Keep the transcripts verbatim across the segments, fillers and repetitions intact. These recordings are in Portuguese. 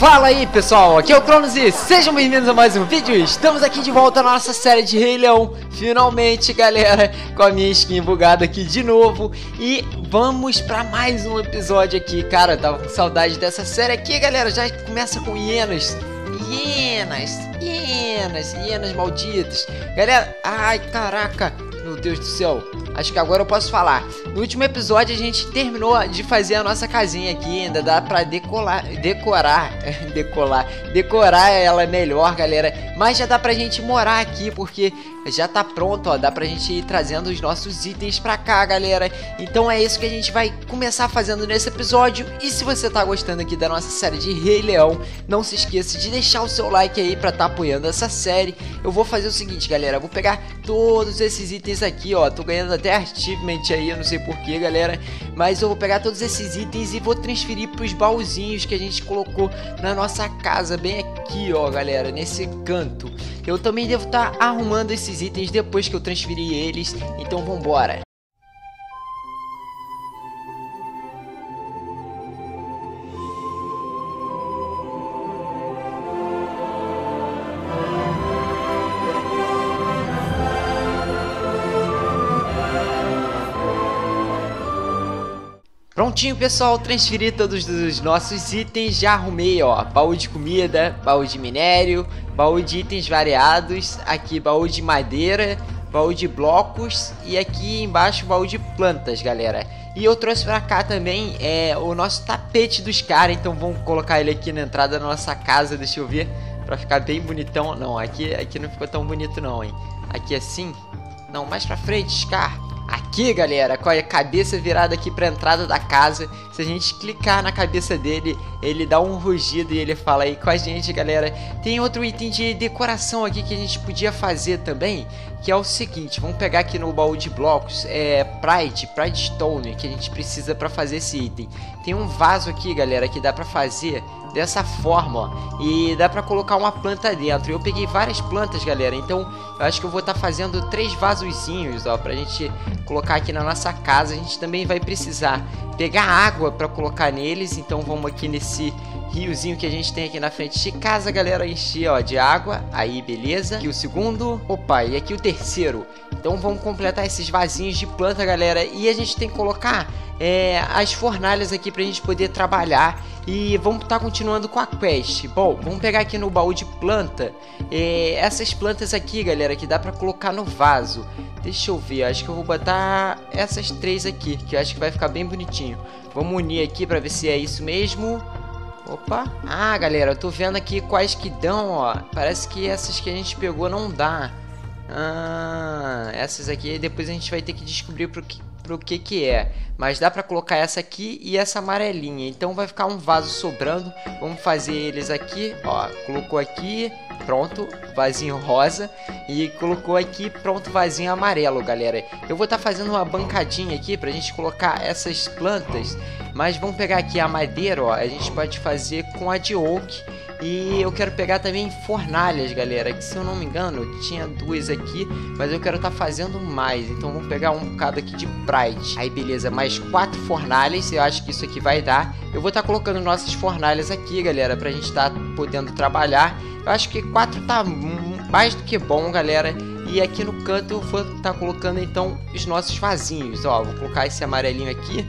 Fala aí pessoal, aqui é o Cronos e sejam bem-vindos a mais um vídeo. Estamos aqui de volta na nossa série de Rei Leão, finalmente galera, com a minha skin bugada aqui de novo. E vamos pra mais um episódio aqui, cara, eu tava com saudade dessa série aqui galera, já começa com hienas. Hienas, hienas, hienas malditas. Galera, ai caraca, meu Deus do céu. Acho que agora eu posso falar. No último episódio a gente terminou de fazer a nossa casinha aqui. Ainda dá pra decolar, decorar, decolar, decorar ela melhor, galera. Mas já dá pra gente morar aqui, porque já tá pronto, ó. Dá pra gente ir trazendo os nossos itens pra cá, galera. Então é isso que a gente vai começar fazendo nesse episódio. E se você tá gostando aqui da nossa série de Rei Leão, não se esqueça de deixar o seu like aí pra tá apoiando essa série. Eu vou fazer o seguinte, galera. Eu vou pegar todos esses itens aqui, ó. Tô ganhando até achievement aí, eu não sei porquê, galera. Mas eu vou pegar todos esses itens e vou transferir pros baúzinhos que a gente colocou na nossa casa, bem aqui, ó, galera, nesse canto. Eu também devo estar tá arrumando esses itens depois que eu transferir eles, então vambora. Prontinho pessoal, transferi todos os nossos itens, já arrumei ó, baú de comida, baú de minério, baú de itens variados, aqui baú de madeira, baú de blocos e aqui embaixo baú de plantas galera. E eu trouxe pra cá também é, o nosso tapete dos caras, então vamos colocar ele aqui na entrada da nossa casa, deixa eu ver, pra ficar bem bonitão. Não, aqui, aqui não ficou tão bonito não, hein, aqui assim, não, mais pra frente Scar. Aqui galera, com a cabeça virada aqui pra entrada da casa, se a gente clicar na cabeça dele, ele dá um rugido e ele fala aí com a gente galera. Tem outro item de decoração aqui que a gente podia fazer também, que é o seguinte, vamos pegar aqui no baú de blocos, é Pride, Pride Stone, que a gente precisa pra fazer esse item. Tem um vaso aqui galera, que dá pra fazer dessa forma, ó, e dá pra colocar uma planta dentro. Eu peguei várias plantas, galera, então eu acho que eu vou estar fazendo três vasozinhos, ó, pra gente colocar aqui na nossa casa. A gente também vai precisar pegar água pra colocar neles, então vamos aqui nesse riozinho que a gente tem aqui na frente de casa, galera, encher, ó, de água, aí beleza. Aqui o segundo, opa, e aqui o terceiro. Então vamos completar esses vasinhos de planta, galera, e a gente tem que colocar é, as fornalhas aqui pra gente poder trabalhar. E vamos estar tá continuando com a quest. Bom, vamos pegar aqui no baú de planta é, essas plantas aqui, galera, que dá pra colocar no vaso. Deixa eu ver, acho que eu vou botar essas três aqui, que eu acho que vai ficar bem bonitinho. Vamos unir aqui pra ver se é isso mesmo. Opa, ah galera, eu tô vendo aqui quais que dão, ó. Parece que essas que a gente pegou não dá. Ah, essas aqui depois a gente vai ter que descobrir pro que, pro que que é. Mas dá pra colocar essa aqui e essa amarelinha. Então vai ficar um vaso sobrando. Vamos fazer eles aqui, ó. Colocou aqui, pronto, vasinho rosa. E colocou aqui, pronto, vasinho amarelo, galera. Eu vou estar tá fazendo uma bancadinha aqui pra gente colocar essas plantas. Mas vamos pegar aqui a madeira, ó. A gente pode fazer com a de oak. E eu quero pegar também fornalhas, galera. Que se eu não me engano, tinha duas aqui. Mas eu quero estar tá fazendo mais. Então vamos pegar um bocado aqui de Pride. Aí beleza, mais quatro fornalhas. Eu acho que isso aqui vai dar. Eu vou estar tá colocando nossas fornalhas aqui, galera. Pra gente estar tá podendo trabalhar. Eu acho que quatro tá mais do que bom, galera. E aqui no canto eu vou estar tá colocando então os nossos vasinhos. Ó, vou colocar esse amarelinho aqui.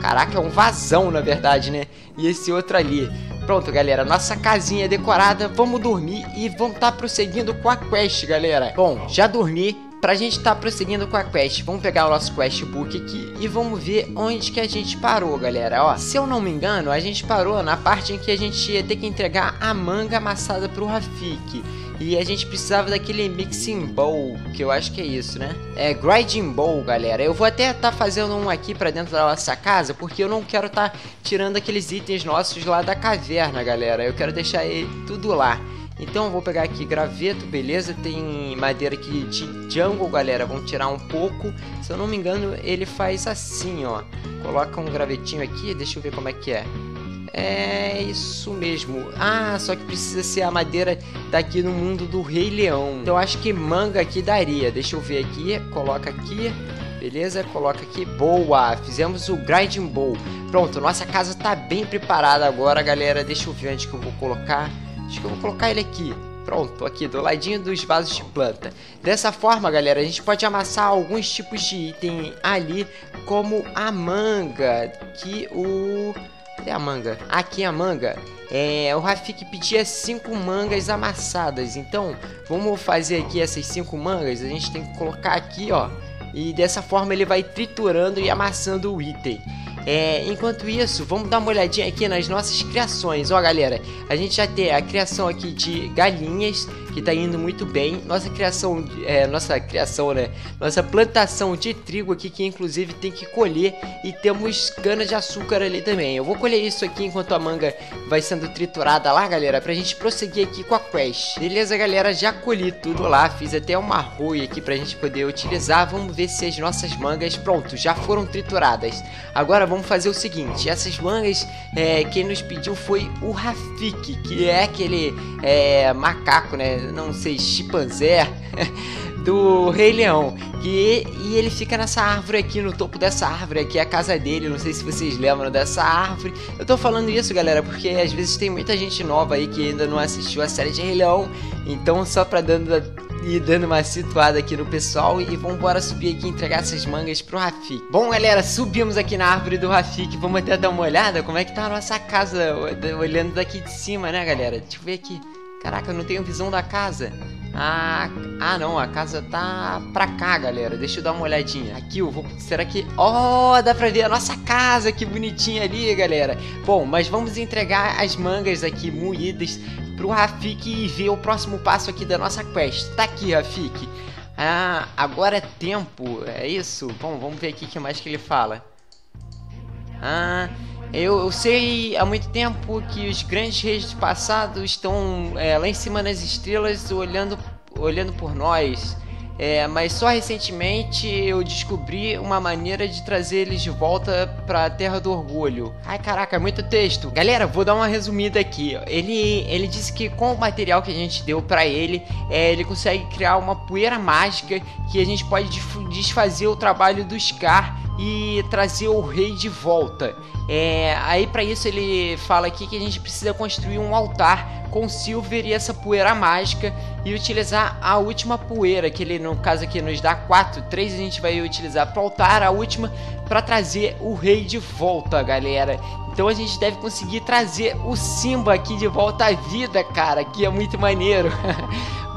Caraca, é um vazão na verdade, né? E esse outro ali. Pronto, galera, nossa casinha é decorada. Vamos dormir e vamos estar tá prosseguindo com a quest, galera. Bom, já dormi. Pra gente tá prosseguindo com a quest, vamos pegar o nosso quest book aqui e vamos ver onde que a gente parou, galera, ó. Se eu não me engano, a gente parou na parte em que a gente ia ter que entregar a manga amassada pro Rafiki. E a gente precisava daquele mixing bowl, que eu acho que é isso, né? É, grinding bowl, galera. Eu vou até tá fazendo um aqui pra dentro da nossa casa, porque eu não quero tá tirando aqueles itens nossos lá da caverna, galera. Eu quero deixar ele tudo lá. Então eu vou pegar aqui graveto, beleza, tem madeira aqui de jungle, galera, vamos tirar um pouco. Se eu não me engano, ele faz assim, ó, coloca um gravetinho aqui, deixa eu ver como é que é. É isso mesmo. Ah, só que precisa ser a madeira daqui no mundo do Rei Leão. Eu acho que manga aqui daria. Deixa eu ver aqui. Coloca aqui. Beleza? Coloca aqui. Boa! Fizemos o Grinding Bowl. Pronto, nossa casa tá bem preparada agora, galera. Deixa eu ver onde que eu vou colocar. Acho que eu vou colocar ele aqui. Pronto, aqui do ladinho dos vasos de planta. Dessa forma, galera, a gente pode amassar alguns tipos de item ali, como a manga, que o... Cadê a manga? Aqui a manga. É, o Rafiki pedia cinco mangas amassadas, então vamos fazer aqui essas cinco mangas. A gente tem que colocar aqui, ó, e dessa forma ele vai triturando e amassando o item. É, enquanto isso, vamos dar uma olhadinha aqui nas nossas criações. Ó, galera, a gente já tem a criação aqui de galinhas, que tá indo muito bem. Nossa criação, é, nossa criação, né? Nossa plantação de trigo aqui, que inclusive tem que colher. E temos cana de açúcar ali também. Eu vou colher isso aqui enquanto a manga vai sendo triturada lá, galera, pra gente prosseguir aqui com a quest. Beleza, galera, já colhi tudo lá. Fiz até uma arroia aqui pra gente poder utilizar. Vamos ver se as nossas mangas, pronto, já foram trituradas. Agora vamos Vamos fazer o seguinte, essas mangas, é, quem nos pediu foi o Rafiki, que é aquele é, macaco, né, não sei, chimpanzé do Rei Leão, que, e ele fica nessa árvore aqui, no topo dessa árvore aqui, é a casa dele, não sei se vocês lembram dessa árvore. Eu tô falando isso, galera, porque às vezes tem muita gente nova aí que ainda não assistiu a série de Rei Leão, então só pra dando... E dando uma situada aqui no pessoal. E vamos embora subir aqui e entregar essas mangas pro Rafiki. Bom, galera, subimos aqui na árvore do Rafiki. Vamos até dar uma olhada como é que tá a nossa casa, olhando daqui de cima, né, galera? Deixa eu ver aqui. Caraca, eu não tenho visão da casa. Ah, ah não, a casa tá pra cá, galera. Deixa eu dar uma olhadinha. Aqui eu vou... Será que... Oh, dá pra ver a nossa casa, que bonitinha ali, galera. Bom, mas vamos entregar as mangas aqui moídas pro Rafiki e ver o próximo passo aqui da nossa quest. Tá aqui, Rafiki. Ah, agora é tempo, é isso? Bom, vamos ver aqui o que mais que ele fala. Ah... Eu, eu sei há muito tempo que os grandes reis do passado estão é, lá em cima nas estrelas olhando, olhando por nós. É, mas só recentemente eu descobri uma maneira de trazer eles de volta pra Terra do Orgulho. Ai, caraca, é muito texto. Galera, vou dar uma resumida aqui. Ele, ele disse que com o material que a gente deu pra ele, é, ele consegue criar uma poeira mágica que a gente pode desfazer o trabalho do Scar e trazer o rei de volta. É, aí pra isso ele fala aqui que a gente precisa construir um altar com silver e essa poeira mágica e utilizar a última poeira, que ele no caso aqui nos dá quatro, três, a gente vai utilizar para altar a última para trazer o rei de volta, galera. Então a gente deve conseguir trazer o Simba aqui de volta à vida, cara, que é muito maneiro.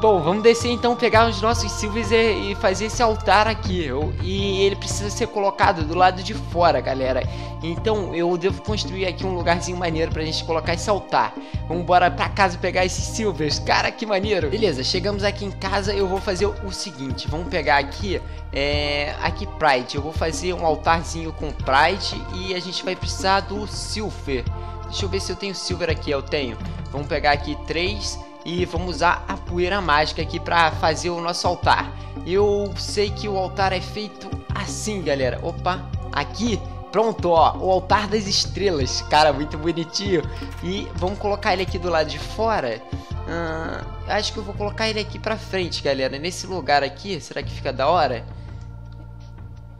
Bom, vamos descer então, pegar os nossos silvers e, e fazer esse altar aqui. Eu, e ele precisa ser colocado do lado de fora, galera. Então eu devo construir aqui um lugarzinho maneiro pra gente colocar esse altar. Vamos embora pra casa pegar esses silvers. Cara, que maneiro. Beleza, chegamos aqui em casa. Eu vou fazer o seguinte, vamos pegar aqui, é, aqui Pride. Eu vou fazer um altarzinho com Pride e a gente vai precisar do silver. Deixa eu ver se eu tenho silver aqui. Eu tenho. Vamos pegar aqui três... E vamos usar a poeira mágica aqui pra fazer o nosso altar. Eu sei que o altar é feito assim, galera. Opa, aqui, pronto, ó. O altar das estrelas, cara, muito bonitinho. E vamos colocar ele aqui do lado de fora. Hum, acho que eu vou colocar ele aqui pra frente, galera. Nesse lugar aqui, será que fica da hora?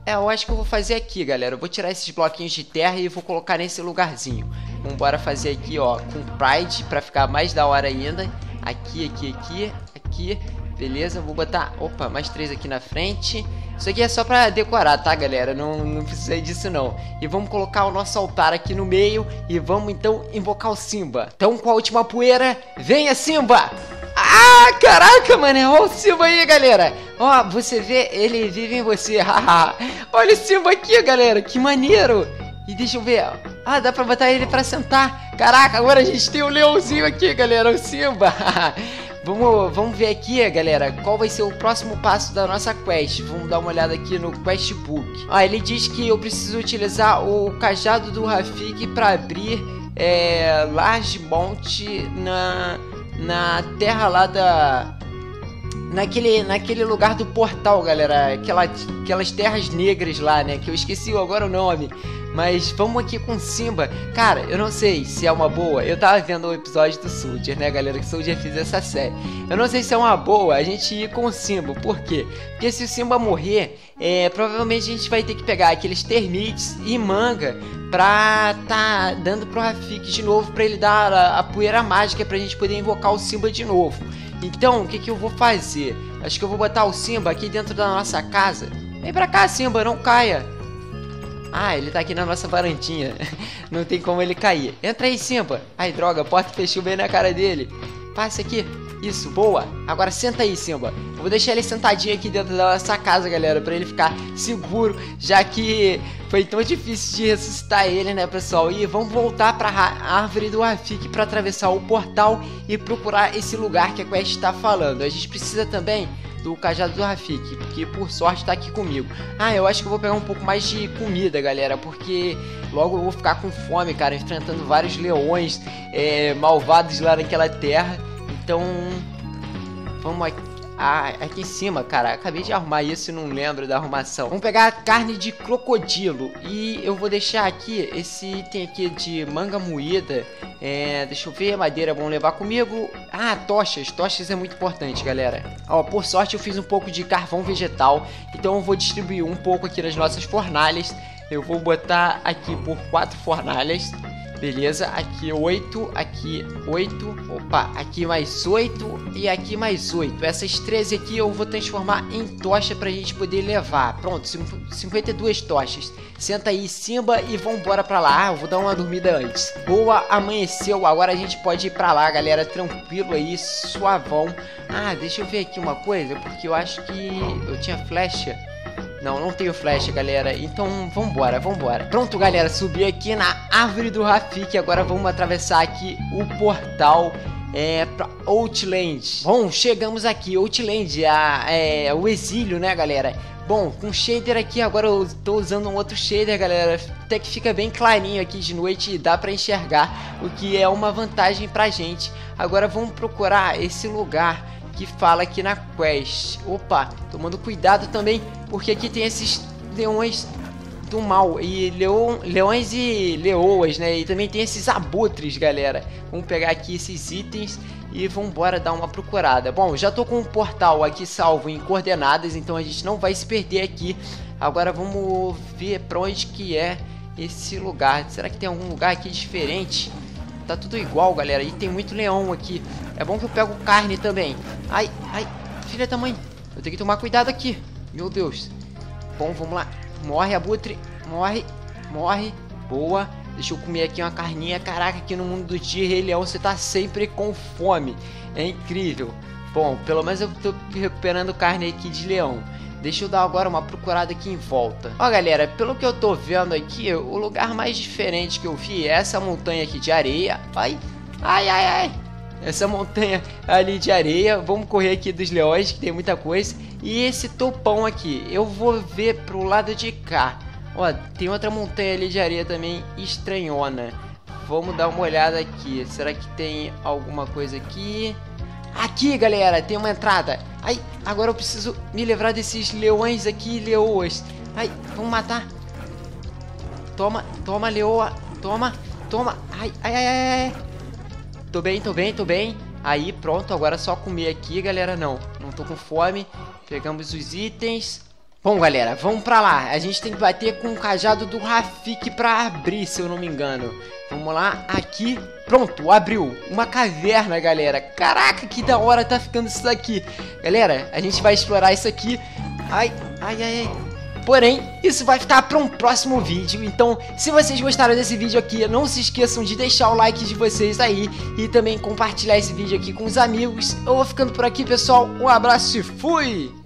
É, eu acho que eu vou fazer aqui, galera. Eu vou tirar esses bloquinhos de terra e vou colocar nesse lugarzinho. Vamos embora fazer aqui, ó, com Pride, pra ficar mais da hora ainda. Aqui, aqui, aqui, aqui. Beleza, vou botar, opa, mais três aqui na frente. Isso aqui é só pra decorar, tá, galera? Não, não precisa disso, não. E vamos colocar o nosso altar aqui no meio. E vamos, então, invocar o Simba. Então, com a última poeira, venha, Simba! Ah, caraca, mano, olha o Simba aí, galera. Ó, você vê, ele vive em você. Olha o Simba aqui, galera, que maneiro. E deixa eu ver, ah, dá pra botar ele pra sentar. Caraca, agora a gente tem o leãozinho aqui, galera, o Simba. Vamos, vamos ver aqui, galera, qual vai ser o próximo passo da nossa quest. Vamos dar uma olhada aqui no quest book. Ah, ele diz que eu preciso utilizar o cajado do Rafiki pra abrir é, Large Mount na, na terra lá da... Naquele, naquele lugar do portal, galera. Aquela, aquelas terras negras lá, né, que eu esqueci agora o nome. Mas vamos aqui com Simba. Cara, eu não sei se é uma boa. Eu tava vendo o episódio do Soldier, né, galera? Que o Soldier fez essa série. Eu não sei se é uma boa a gente ir com o Simba. Por quê? Porque se o Simba morrer, é, provavelmente a gente vai ter que pegar aqueles termites e manga pra tá dando pro Rafiki de novo, pra ele dar a, a poeira mágica pra gente poder invocar o Simba de novo. Então, o que que eu vou fazer? Acho que eu vou botar o Simba aqui dentro da nossa casa. Vem pra cá, Simba, não caia. Ah, ele tá aqui na nossa varandinha. Não tem como ele cair. Entra aí, Simba. Ai, droga, a porta fechou bem na cara dele. Passa aqui. Isso, boa. Agora senta aí, Simba. Eu vou deixar ele sentadinho aqui dentro da nossa casa, galera, pra ele ficar seguro, já que foi tão difícil de ressuscitar ele, né, pessoal? E vamos voltar pra árvore do Rafiki pra atravessar o portal e procurar esse lugar que a quest tá falando. A gente precisa também do cajado do Rafiki, que por sorte tá aqui comigo. Ah, eu acho que eu vou pegar um pouco mais de comida, galera, porque logo eu vou ficar com fome, cara, enfrentando vários leões é, malvados lá naquela terra. Então, vamos aqui, ah, aqui em cima, cara. Acabei de arrumar isso e não lembro da arrumação. Vamos pegar a carne de crocodilo. E eu vou deixar aqui esse item aqui de manga moída. É, deixa eu ver, madeira, vamos levar comigo. Ah, tochas. Tochas é muito importante, galera. Ó, por sorte eu fiz um pouco de carvão vegetal. Então eu vou distribuir um pouco aqui nas nossas fornalhas. Eu vou botar aqui por quatro fornalhas. Beleza, aqui oito, aqui oito, opa, aqui mais oito e aqui mais oito. Essas treze aqui eu vou transformar em tocha pra gente poder levar. Pronto, cinquenta e duas tochas. Senta aí, Simba, e vambora pra lá. Ah, eu vou dar uma dormida antes. Boa, amanheceu, agora a gente pode ir pra lá, galera, tranquilo aí, suavão. Ah, deixa eu ver aqui uma coisa, porque eu acho que eu tinha flecha. Não, não tenho flecha, galera. Então, vambora, vambora. Pronto, galera, subi aqui na árvore do Rafiki. Agora vamos atravessar aqui o portal é, pra Outland. Bom, chegamos aqui. Outland, a, é, o exílio, né, galera? Bom, com shader aqui, agora eu tô usando um outro shader, galera. Até que fica bem clarinho aqui de noite e dá pra enxergar, o que é uma vantagem pra gente. Agora vamos procurar esse lugar que fala aqui na quest. Opa, tomando cuidado também, porque aqui tem esses leões do mal, e leão, leões e leoas, né? E também tem esses abutres, galera. Vamos pegar aqui esses itens e vambora dar uma procurada. Bom, já tô com o portal aqui salvo em coordenadas, então a gente não vai se perder aqui. Agora vamos ver pra onde que é esse lugar. Será que tem algum lugar aqui diferente? Tá tudo igual, galera, e tem muito leão aqui. É bom que eu pego carne também. Ai, ai, filha da mãe. Eu tenho que tomar cuidado aqui, meu Deus. Bom, vamos lá. Morre, abutre, morre, morre. Boa, deixa eu comer aqui uma carninha. Caraca, aqui no mundo do dia, Rei Leão, você tá sempre com fome. É incrível. Bom, pelo menos eu tô recuperando carne aqui de leão. Deixa eu dar agora uma procurada aqui em volta. Ó, galera, pelo que eu tô vendo aqui, o lugar mais diferente que eu vi é essa montanha aqui de areia. Ai, ai, ai, ai. Essa montanha ali de areia. Vamos correr aqui dos leões, que tem muita coisa. E esse topão aqui. Eu vou ver pro lado de cá. Ó, tem outra montanha ali de areia também, estranhona. Vamos dar uma olhada aqui. Será que tem alguma coisa aqui? Aqui, galera, tem uma entrada. Ai, agora eu preciso me livrar desses leões aqui, leoas. Ai, vamos matar. Toma, toma, leoa. Toma, toma. Ai, ai, ai, ai. Tô bem, tô bem, tô bem. Aí, pronto, agora é só comer aqui, galera. Não, não tô com fome. Pegamos os itens. Bom, galera, vamos pra lá. A gente tem que bater com o cajado do Rafiki pra abrir, se eu não me engano. Vamos lá, aqui. Pronto, abriu. Uma caverna, galera. Caraca, que da hora tá ficando isso daqui. Galera, a gente vai explorar isso aqui. Ai, ai, ai, ai. Porém, isso vai ficar para um próximo vídeo. Então, se vocês gostaram desse vídeo aqui, não se esqueçam de deixar o like de vocês aí. E também compartilhar esse vídeo aqui com os amigos. Eu vou ficando por aqui, pessoal. Um abraço e fui!